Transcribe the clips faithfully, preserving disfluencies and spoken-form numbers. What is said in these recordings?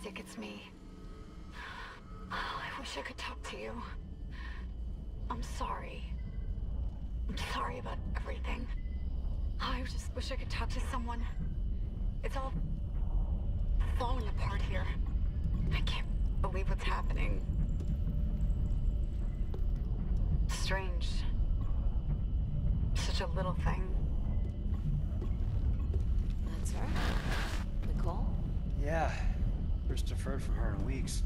Isaac, it's me. Oh, I wish I could talk to you. I'm sorry. I'm sorry about everything. I just wish I could talk to someone. It's all falling apart here. I can't believe what's happening. Strange. Such a little thing. That's her? Nicole? Yeah. First deferred from her in weeks.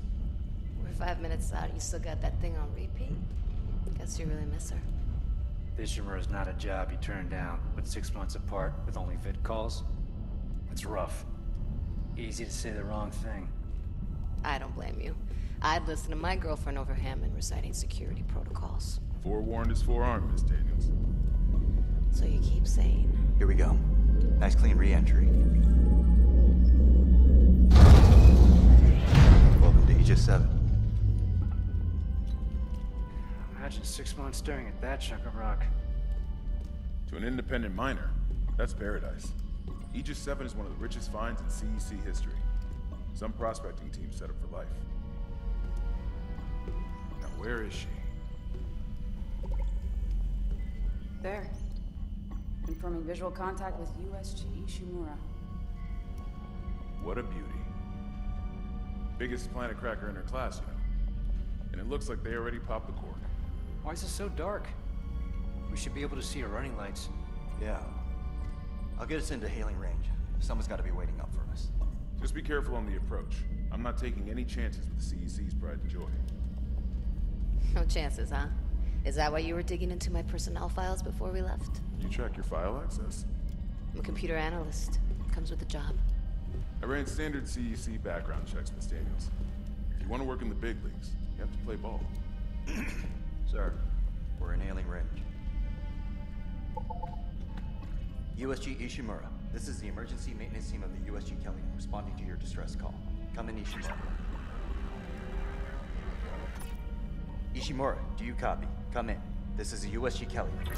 We're five minutes out. You still got that thing on repeat? Guess you really miss her. Ishimura is not a job you turn down, but six months apart with only vid calls? It's rough. Easy to say the wrong thing. I don't blame you. I'd listen to my girlfriend over Hammond reciting security protocols. Forewarned is forearmed, Miss Daniels. So you keep saying. Here we go. Nice clean re-entry. Welcome to Aegis seven. Imagine six months staring at that chunk of rock. To an independent miner, that's paradise. Aegis seven is one of the richest finds in C E C history. Some prospecting team set up for life. Now where is she? There. Confirming visual contact with U S G Ishimura. What a beauty. Biggest planet cracker in her class, you know. And it looks like they already popped the cork. Why is it so dark? We should be able to see her running lights. Yeah. I'll get us into hailing range. Someone's got to be waiting up for us. Just be careful on the approach. I'm not taking any chances with the C E C's pride and joy. No chances, huh? Is that why you were digging into my personnel files before we left? You track your file access? I'm a computer analyst. Comes with the job. I ran standard C E C background checks, Miss Daniels. If you want to work in the big leagues, you have to play ball. Sir, we're in hailing range. U S G Ishimura, this is the emergency maintenance team of the U S G Kelly responding to your distress call. Come in, Ishimura. Ishimura, do you copy? Come in. This is the U S G Kelly. You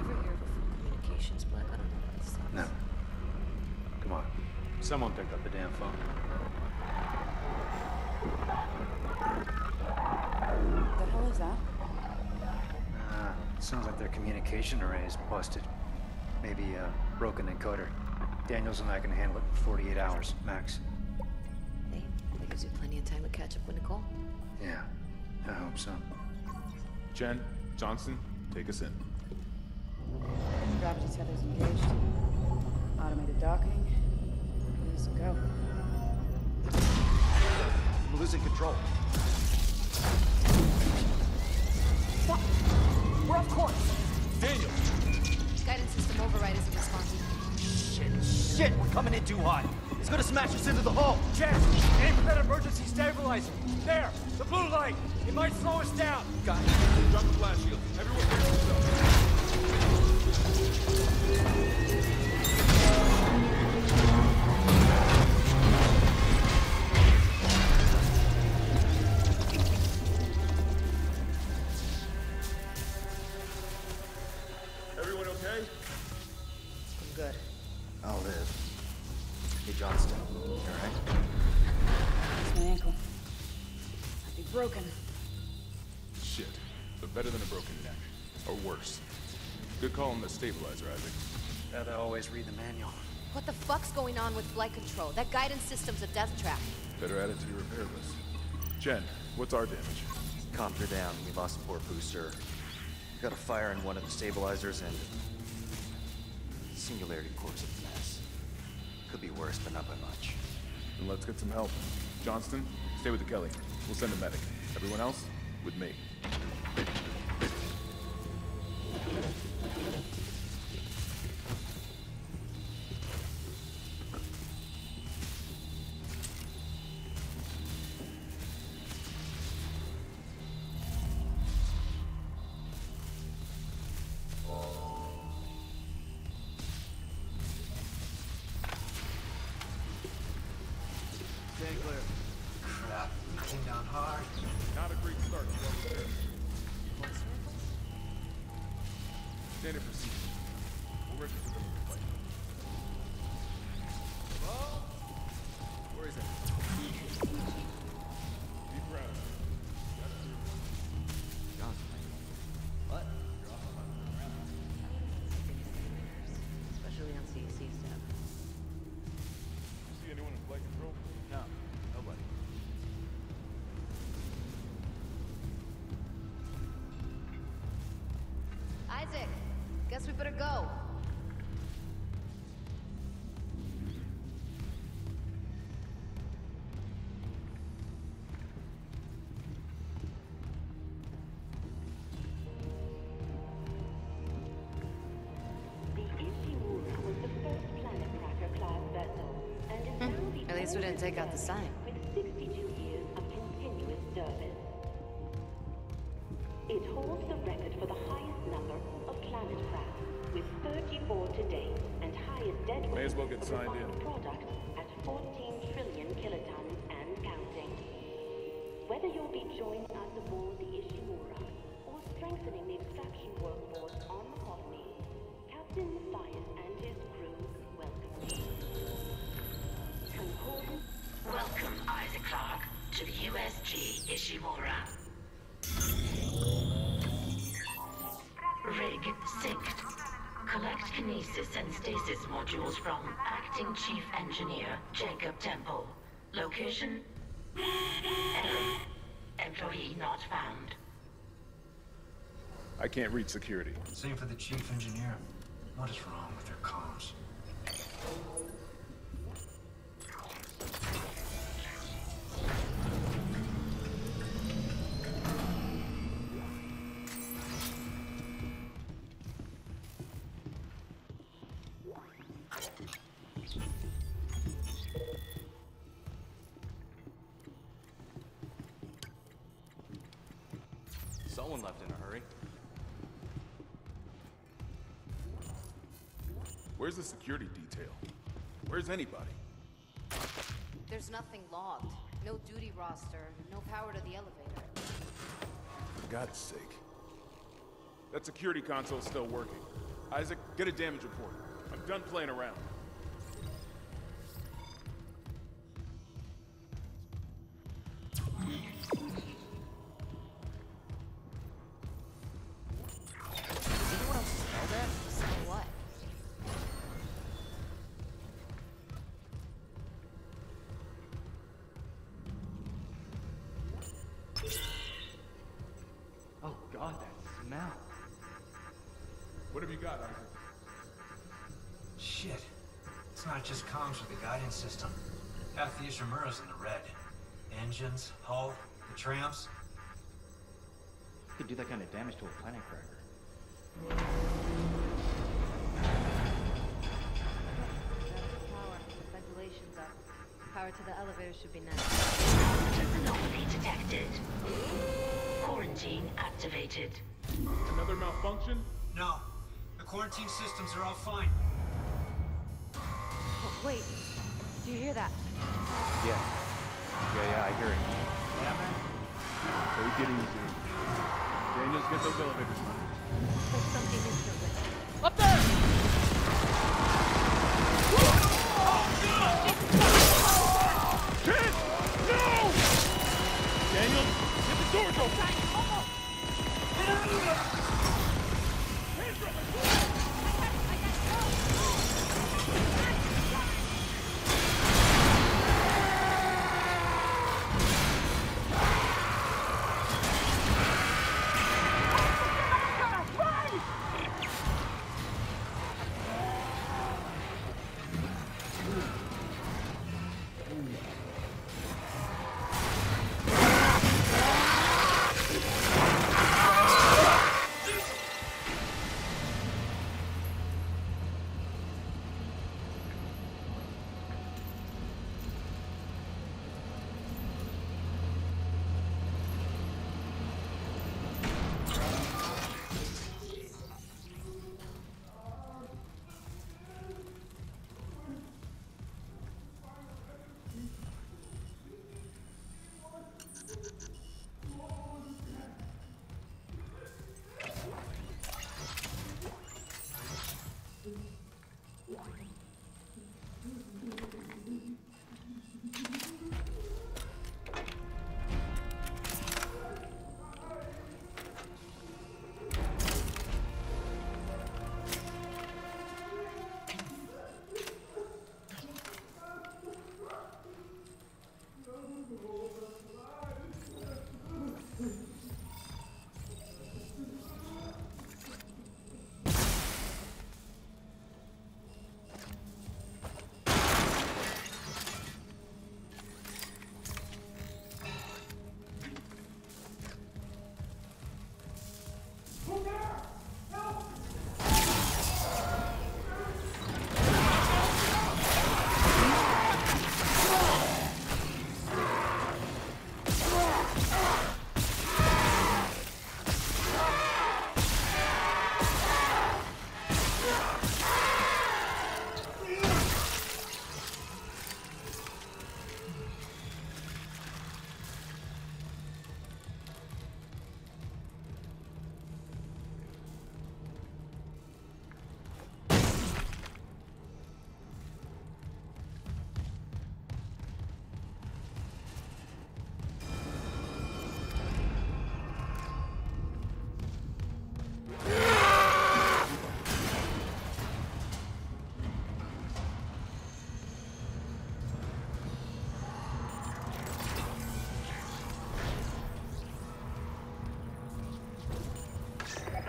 ever hear of a communications black? I don't know what this is. No. Come on. Someone picked up the damn phone. What the hell is that? Sounds like their communication array is busted. Maybe a broken encoder. Daniels and I can handle it in forty-eight hours, max. Hey, that gives you plenty of time to catch up with Nicole. Yeah, I hope so. Chen, Johnston, take us in. Gravity tethers engaged. Automated docking. Please go. We're losing control. What? We're off course. Daniel. Guidance system override isn't responding. Shit, shit, we're coming in too hot. It's gonna smash us into the hull. Jen, aim for that emergency stabilizer. There, the blue light. It might slow us down. Got it. Drop the flash shield. Everyone stabilizer, Isaac. Gotta always read the manual. What the fuck's going on with flight control? That guidance system's a death trap. Better add it to your repair list. Jen, what's our damage? Comms are down. We lost a poor booster. Got a fire in one of the stabilizers and... Singularity course of the mess. Could be worse, but not by much. Then let's get some help. Johnston, stay with the Kelly. We'll send a medic. Everyone else, with me. We'll register them in the fight. Hello? Guess we better go. Hmm. At least we didn't take out the sign. Join us aboard the Ishimura or strengthening the extraction workforce on the colony. Captain Matthias and his crew welcome. Concordance. Welcome, Isaac Clarke, to the U S G Ishimura. Rig synced. Collect kinesis and stasis modules from Acting Chief Engineer Jacob Temple. Location? Error. Employee not found. I can't reach security. Same for the chief engineer. What is wrong with their comms? Someone left in a hurry. Where's the security detail? Where's anybody? There's nothing logged. No duty roster. No power to the elevator. For God's sake. That security console's still working. Isaac, get a damage report. I'm done playing around. System. Half the Ishimura's in the red. Engines, hull, the tramps. Could do that kind of damage to a planet cracker. Power. Regulations up. Power to the elevator should be next. Anomaly detected. Quarantine activated. Another malfunction? No. The quarantine systems are all fine. Oh, wait. Do you hear that? Yeah. Yeah, yeah, I hear it. Yeah, man. So we get easy. Daniels, get those elevators. Looks like something is building. Up there! Oh, God! Chen! No! Daniels, get the doors open!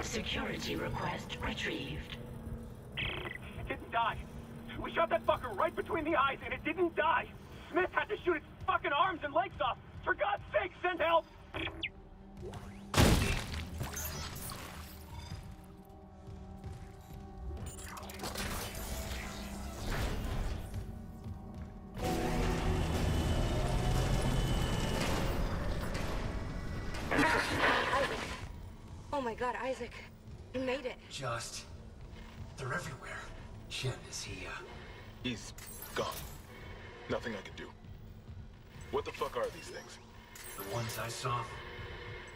security request retrieved. It didn't die. We shot that fucker right between the eyes and it didn't die. Smith had to shoot its fucking arms and legs off. For God's sake, send help! Oh my God, Isaac, you made it. Just, they're everywhere. Chen, is he, uh... He's gone. Nothing I can do. What the fuck are these things? The ones I saw,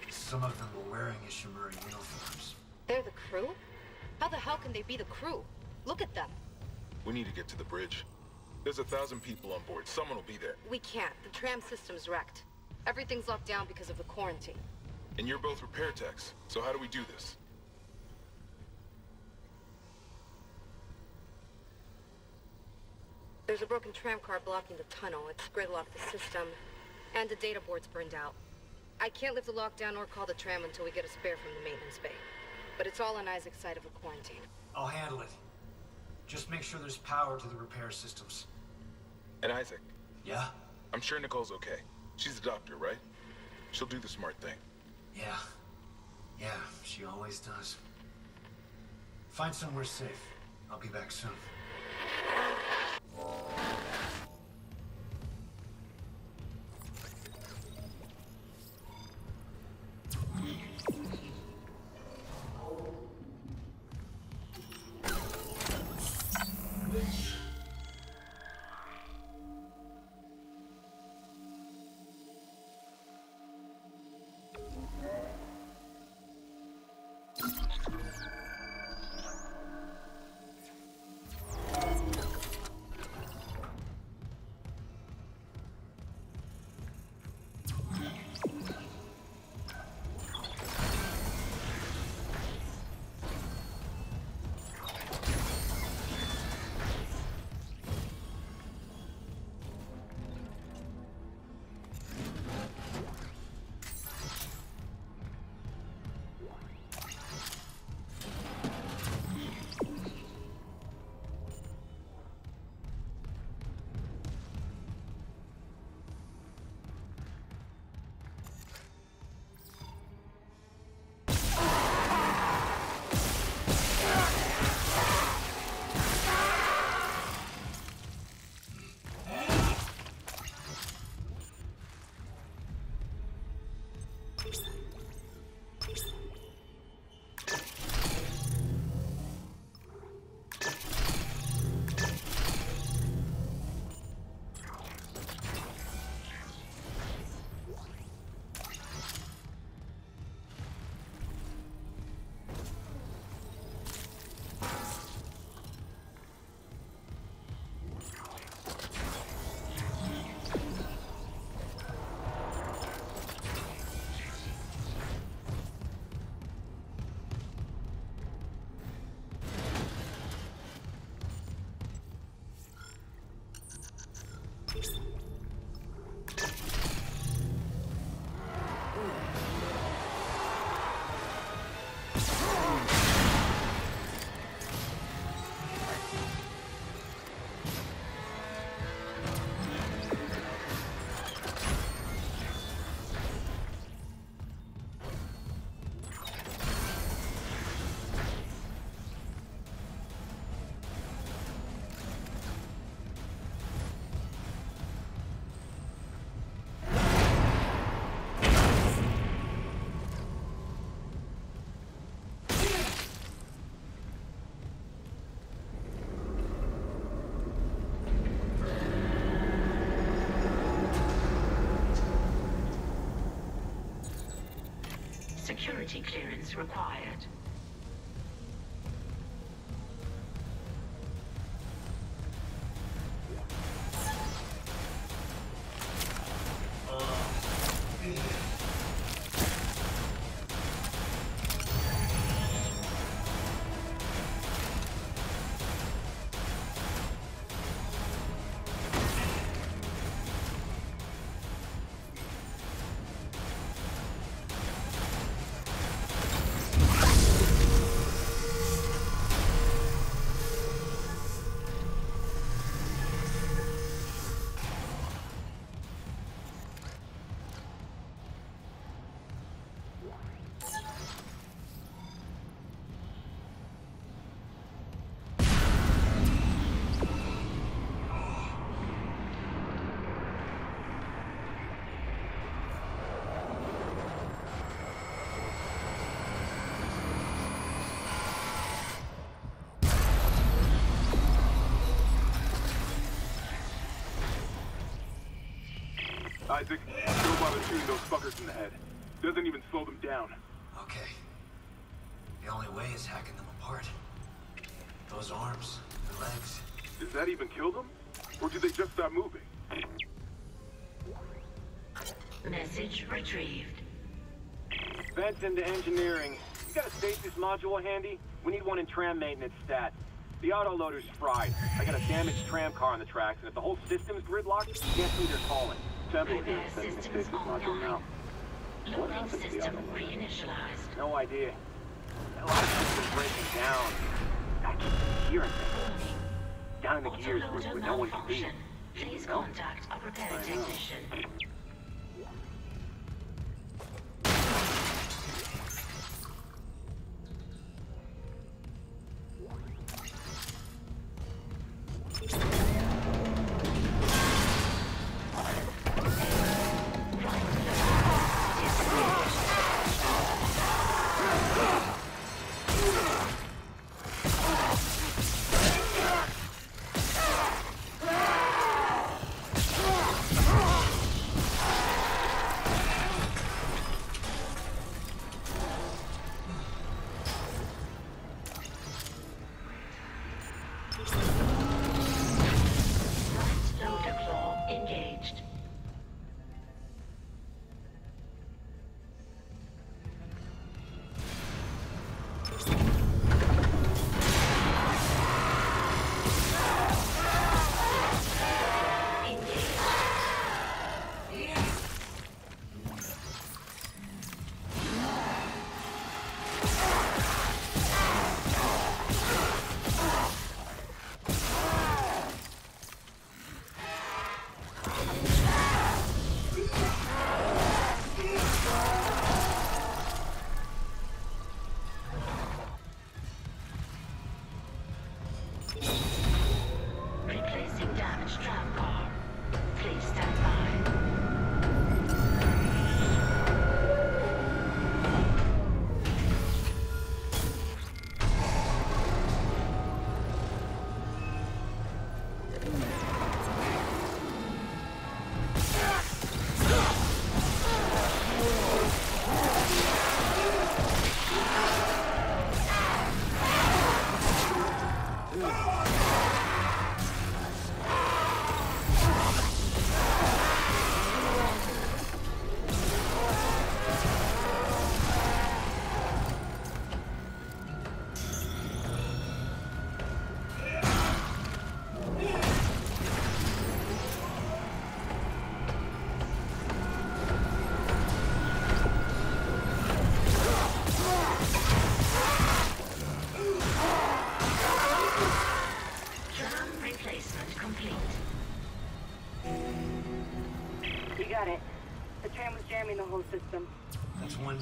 some of them were wearing Ishimura uniforms. They're the crew? How the hell can they be the crew? Look at them. We need to get to the bridge. There's a thousand people on board. Someone will be there. We can't. The tram system's wrecked. Everything's locked down because of the quarantine. And you're both repair techs, so how do we do this? There's a broken tram car blocking the tunnel. It's gridlocked the system, and the data board's burned out. I can't lift the lockdown or call the tram until we get a spare from the maintenance bay. But it's all on Isaac's side of the quarantine. I'll handle it. Just make sure there's power to the repair systems. And Isaac? Yeah? I'm sure Nicole's okay. She's a doctor, right? She'll do the smart thing. Yeah. Yeah, she always does. Find somewhere safe. I'll be back soon. Security clearance required. Shooting those fuckers in the head. Doesn't even slow them down. Okay. The only way is hacking them apart. Those arms, the legs. Does that even kill them? Or do they just stop moving? Message retrieved. Vents into engineering. You got a stasis module handy? We need one in tram maintenance stat. The autoloader's fried. I got a damaged tram car on the tracks, and if the whole system's gridlocked, guess who they're calling? Temple is sending the stasis module now. What happened to the autoloader? No idea. A lot of systems breaking down. I keep hearing things. Down in the gears where no one can be. Please contact a repair technician.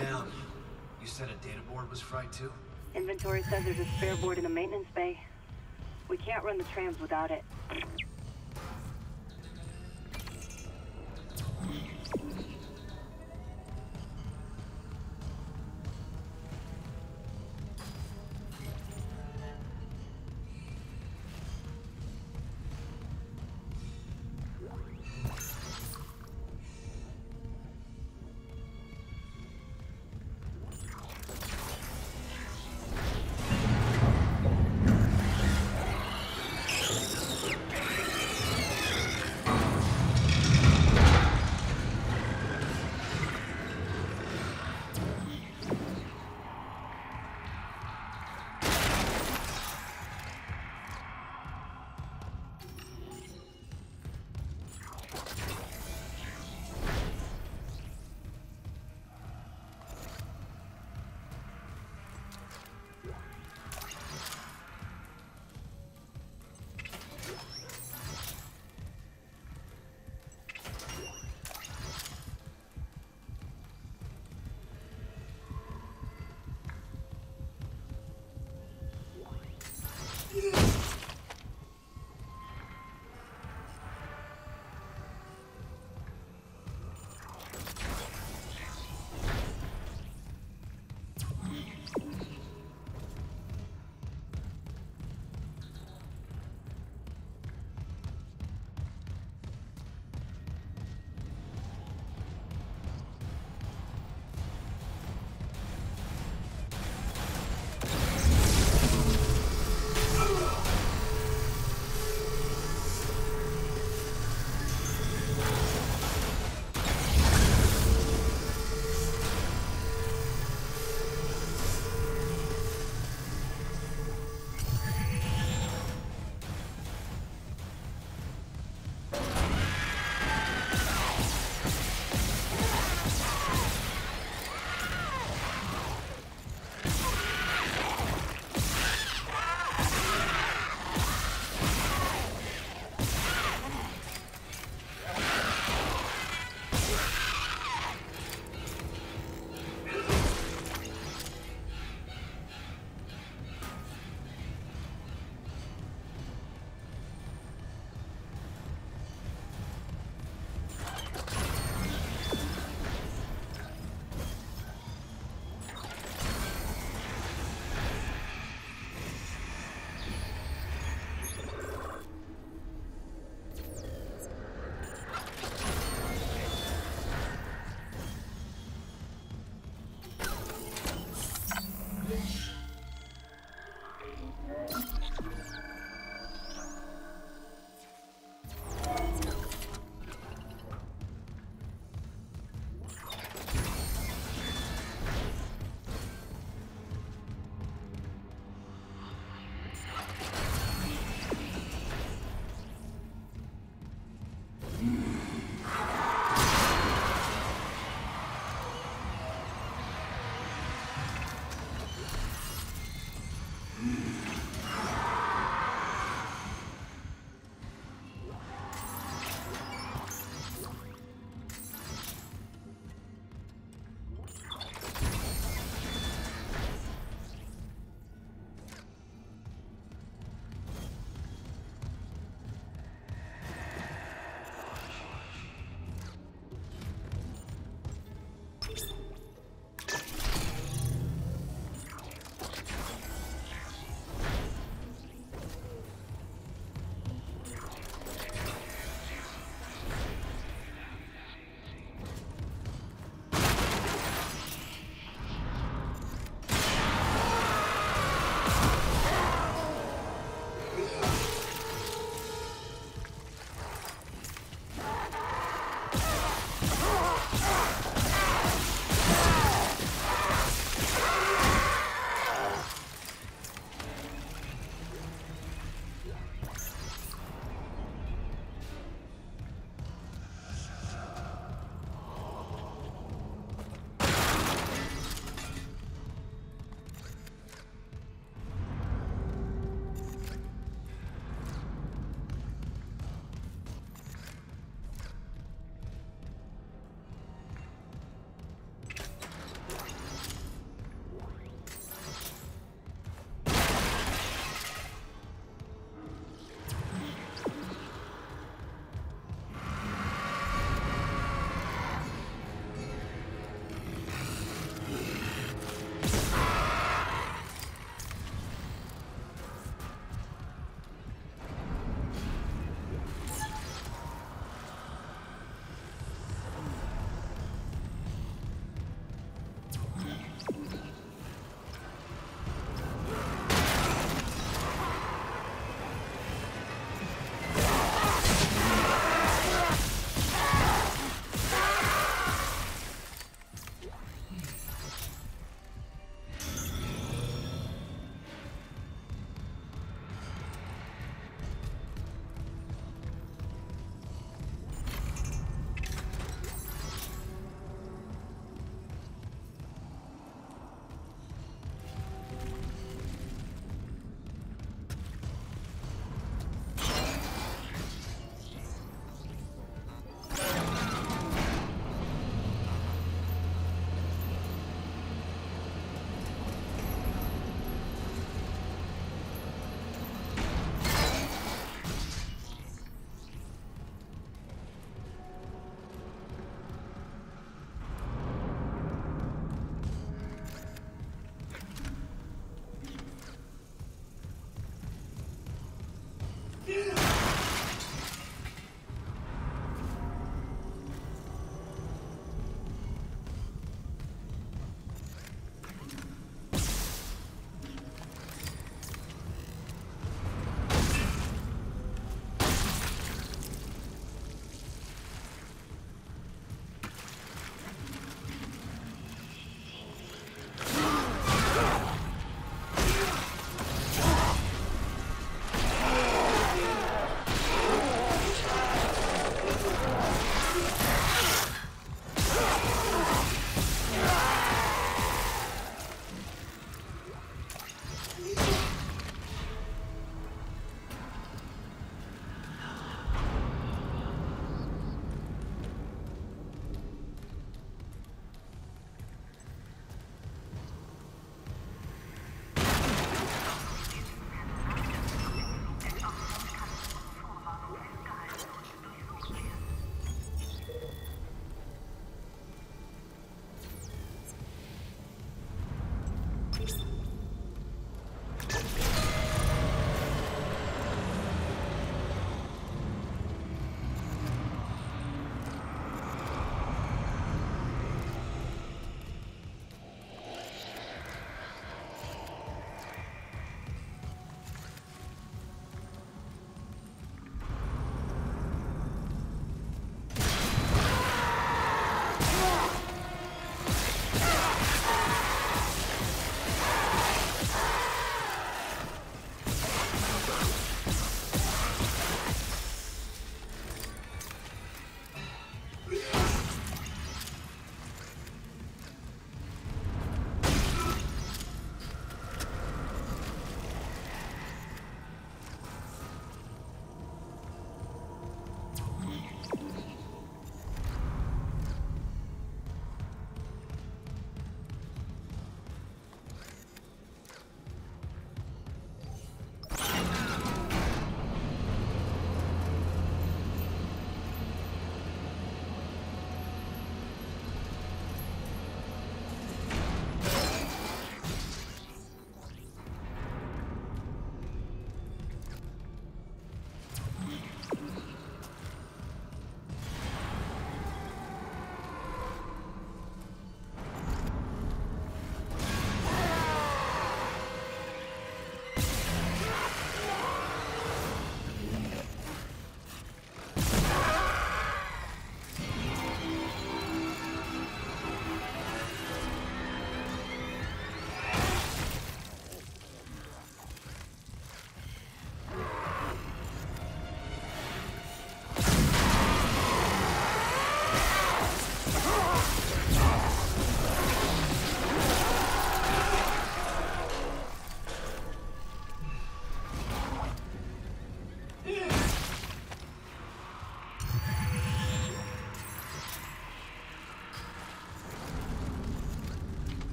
Down. You said a data board was fried too? Inventory says there's a spare board in the maintenance bay. We can't run the trams without it. Yeah.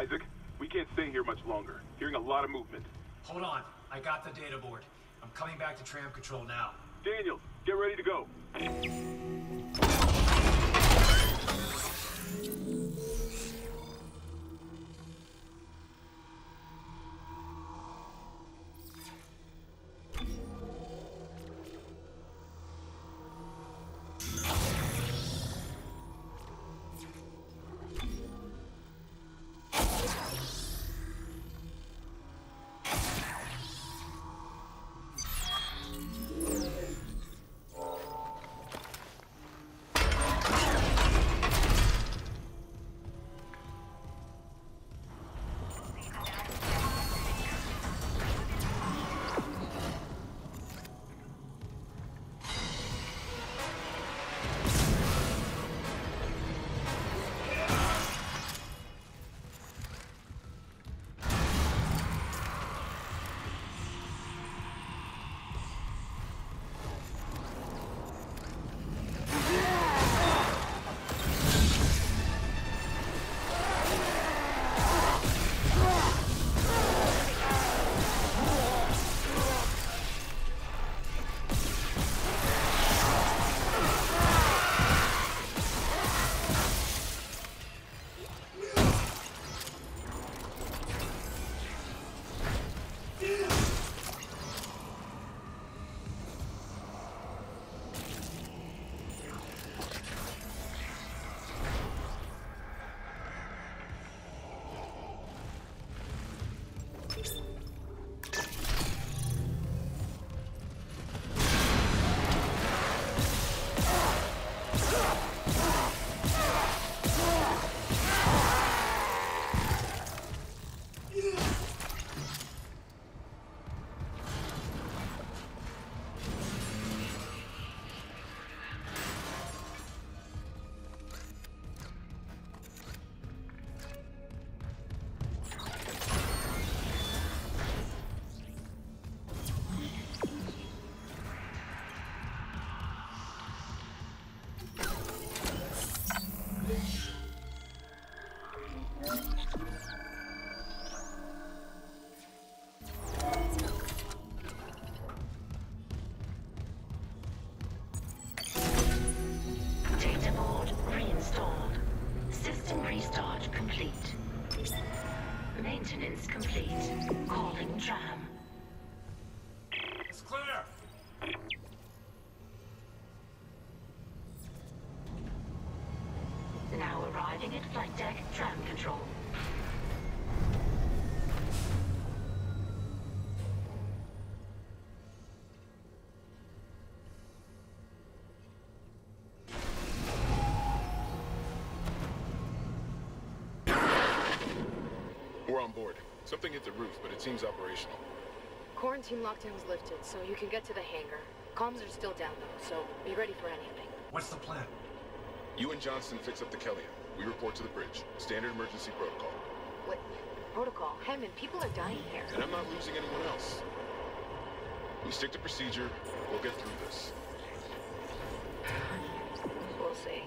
Isaac. We can't stay here much longer. Hearing a lot of movement. Hold on. I got the data board. I'm coming back to tram control now. Daniels, get ready to go. On board. Something hit the roof, but it seems operational. Quarantine lockdown was lifted, so you can get to the hangar. Comms are still down though, so be ready for anything. What's the plan? You and Johnston fix up the Kelly. We report to the bridge. Standard emergency protocol. What? Protocol? Hammond, people are dying here. And I'm not losing anyone else. We stick to procedure. We'll get through this. We'll see.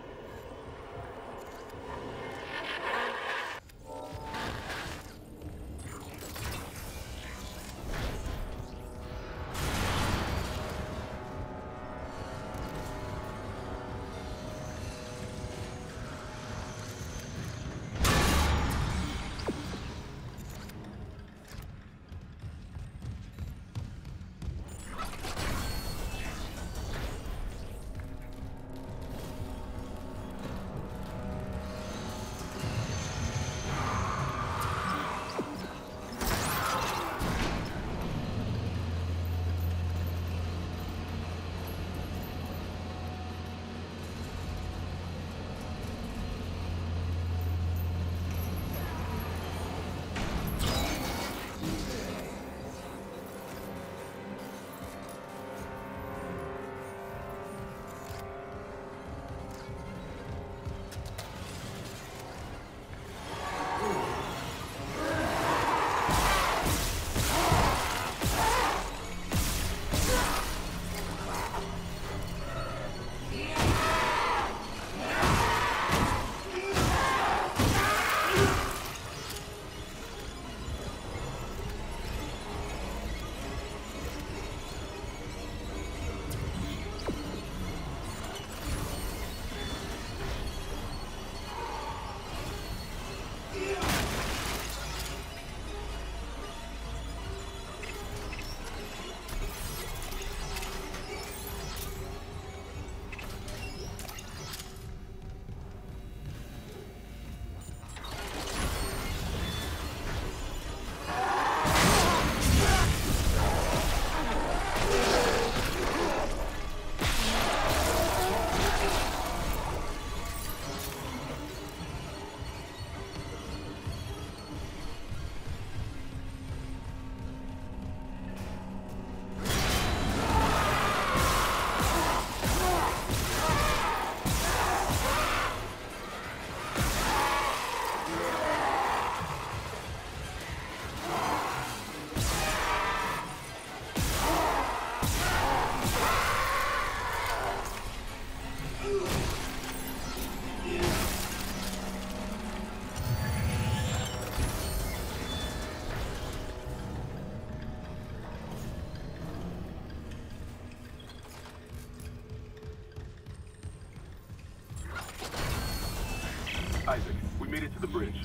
made it to the bridge.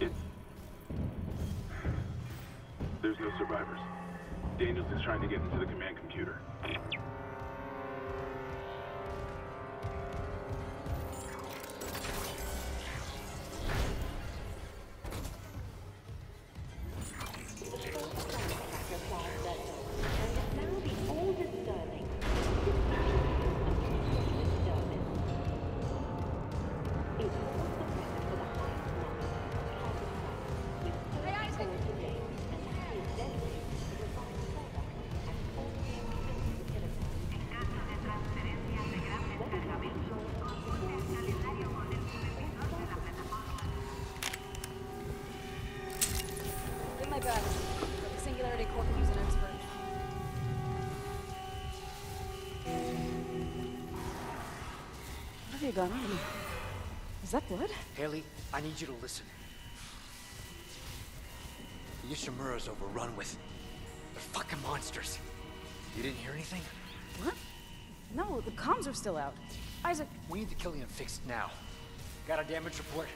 It's... There's no survivors. Daniels is trying to get into the command computer. Is that blood? Haley, I need you to listen. The Ishimura's overrun with... They're fucking monsters. You didn't hear anything? What? No, the comms are still out. Isaac... We need the Killian fixed now. Got a damage report?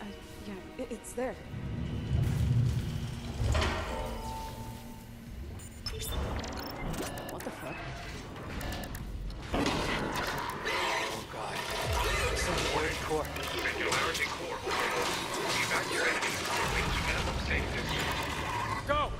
Uh, yeah, it, it's there. What the fuck? Core. Singularity core. Keep back your enemies before we reach minimum safe distance. Go!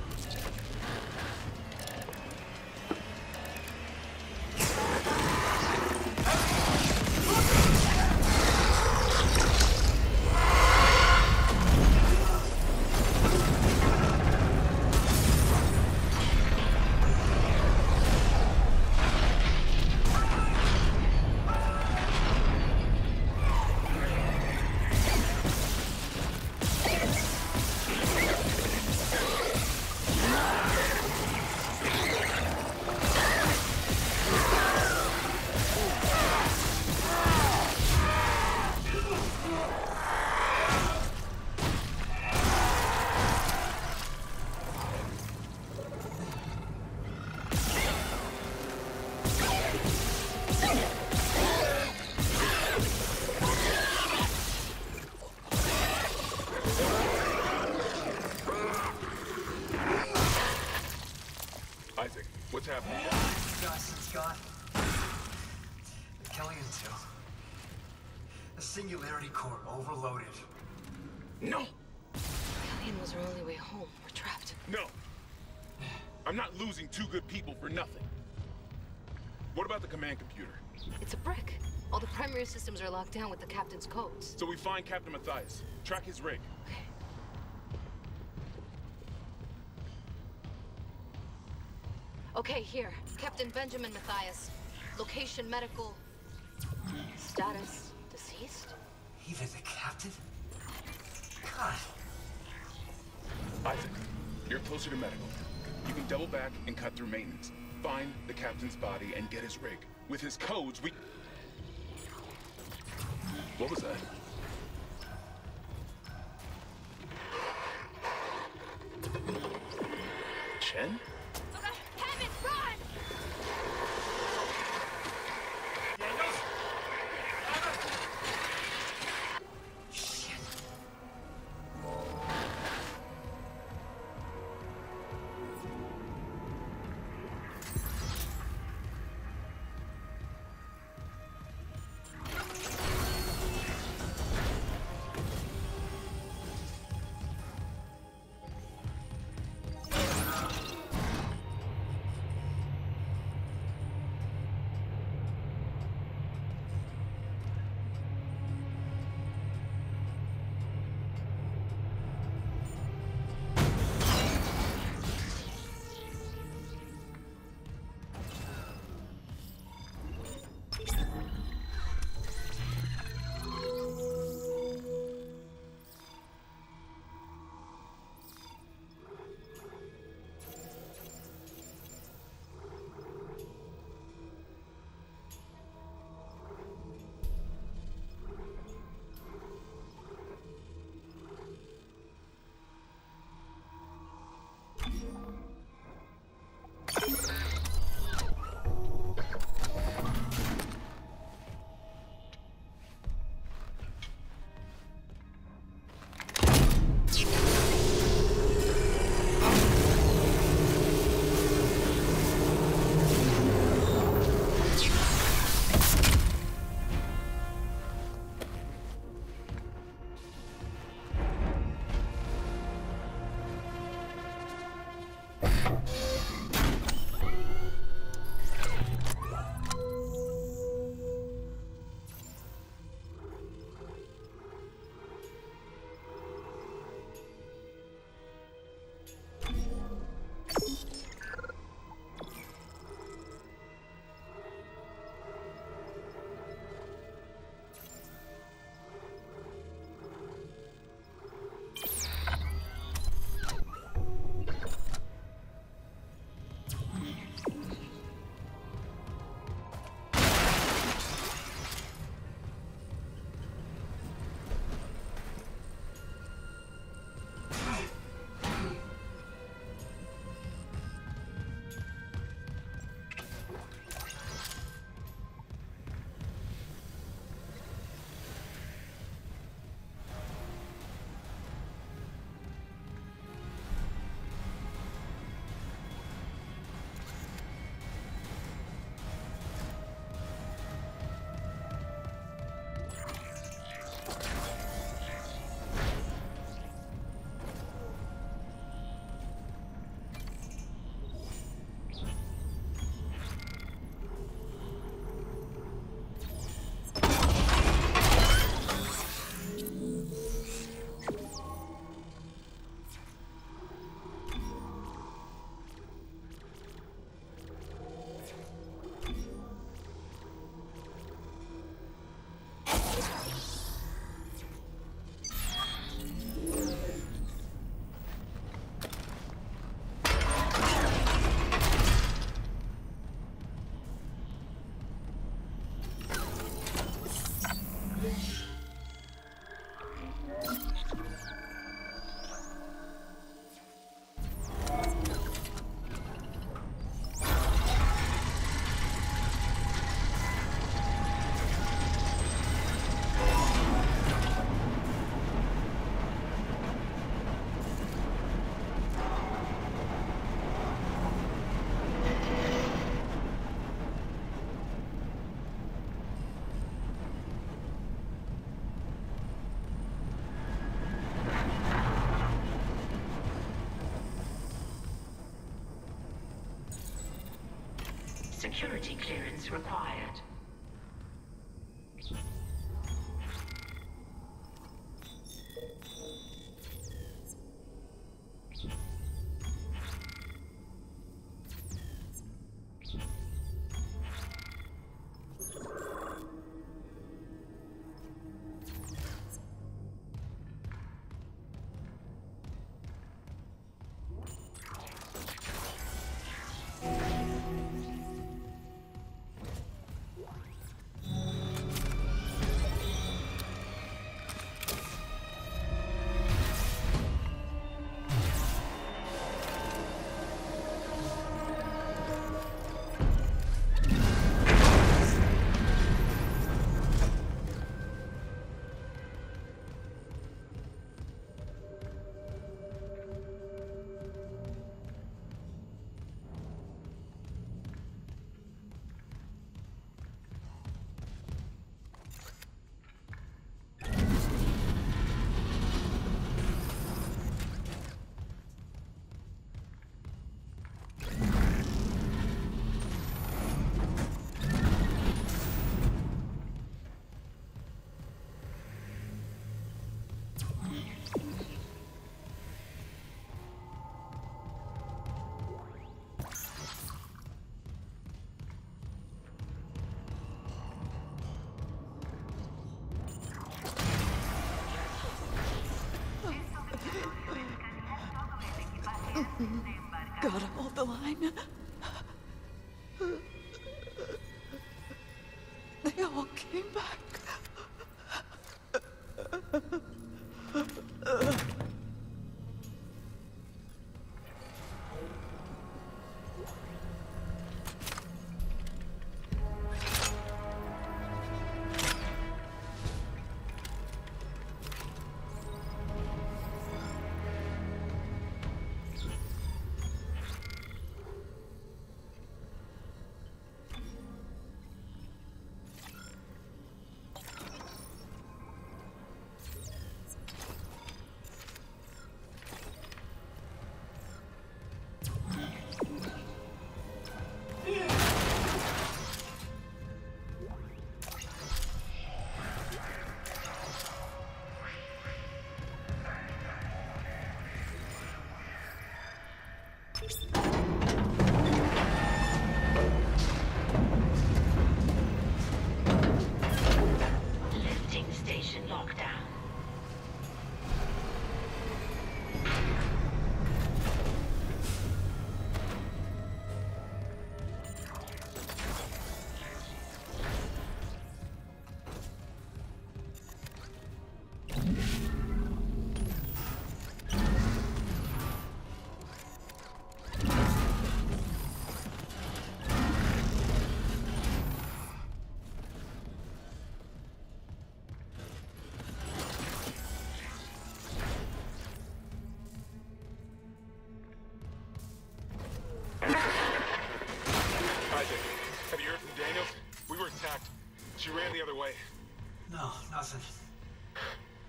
Two good people for nothing. What about the command computer? It's a brick. All the primary systems are locked down with the captain's codes. So we find Captain Matthias. Track his rig. Okay. Okay, here. Captain Benjamin Matthias. Location medical... Status deceased? Even the captain? God. Isaac, you're closer to medical. You can double back and cut through maintenance. Find the captain's body and get his rig. With his codes, we... What was that? Chen? Oh God, Hammond, run! Daniels? Shit. Security clearance required. Gotta hold the line. They all came back. She ran the other way. No, nothing.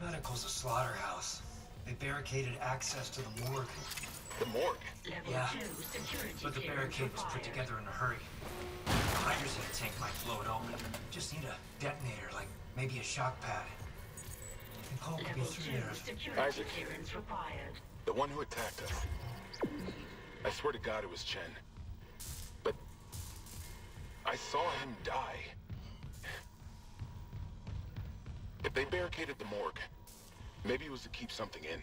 Medical's a slaughterhouse. They barricaded access to the morgue. The morgue? Level yeah, two, but the barricade was put together in a hurry. The hydrazine tank might blow it open. Just need a detonator, like maybe a shock pad. Nicole could be through there. Isaac, the one who attacked us. I swear to God it was Chen. But I saw him die. If they barricaded the morgue, maybe it was to keep something in.